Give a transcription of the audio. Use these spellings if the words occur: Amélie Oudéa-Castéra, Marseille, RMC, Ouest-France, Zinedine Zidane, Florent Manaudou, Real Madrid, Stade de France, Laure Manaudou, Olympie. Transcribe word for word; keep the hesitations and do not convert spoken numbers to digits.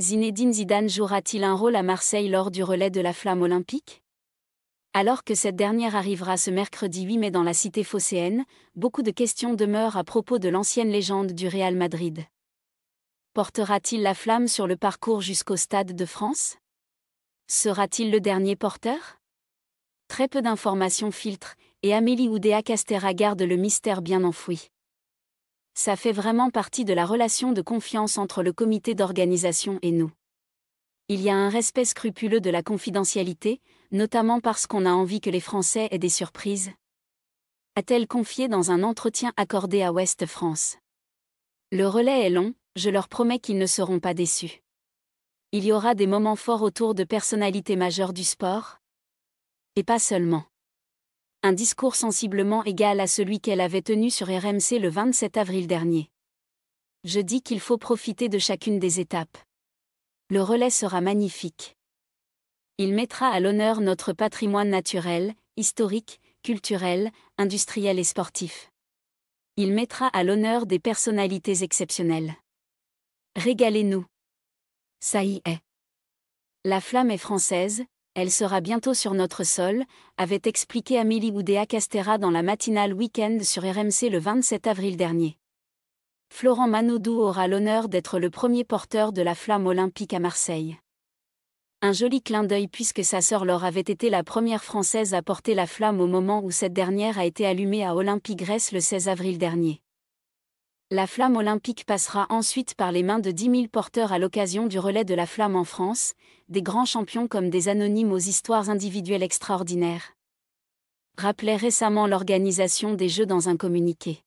Zinedine Zidane jouera-t-il un rôle à Marseille lors du relais de la flamme olympique? Alors que cette dernière arrivera ce mercredi huit mai dans la cité phocéenne, beaucoup de questions demeurent à propos de l'ancienne légende du Real Madrid. Portera-t-il la flamme sur le parcours jusqu'au Stade de France? Sera-t-il le dernier porteur? Très peu d'informations filtrent, et Amélie Oudéa-Castéra garde le mystère bien enfoui. Ça fait vraiment partie de la relation de confiance entre le comité d'organisation et nous. Il y a un respect scrupuleux de la confidentialité, notamment parce qu'on a envie que les Français aient des surprises. A-t-elle confié dans un entretien accordé à Ouest-France? Le relais est long, je leur promets qu'ils ne seront pas déçus. Il y aura des moments forts autour de personnalités majeures du sport. Et pas seulement. Un discours sensiblement égal à celui qu'elle avait tenu sur R M C le vingt-sept avril dernier. Je dis qu'il faut profiter de chacune des étapes. Le relais sera magnifique. Il mettra à l'honneur notre patrimoine naturel, historique, culturel, industriel et sportif. Il mettra à l'honneur des personnalités exceptionnelles. Régalez-nous. Ça y est. La flamme est française. Elle sera bientôt sur notre sol, avait expliqué Amélie Oudéa-Castéra dans la matinale Week-end sur R M C le vingt-sept avril dernier. Florent Manaudou aura l'honneur d'être le premier porteur de la flamme olympique à Marseille. Un joli clin d'œil puisque sa sœur Laure avait été la première Française à porter la flamme au moment où cette dernière a été allumée à Olympie, Grèce le seize avril dernier. La flamme olympique passera ensuite par les mains de dix mille porteurs à l'occasion du relais de la flamme en France, des grands champions comme des anonymes aux histoires individuelles extraordinaires. Rappelait récemment l'organisation des Jeux dans un communiqué.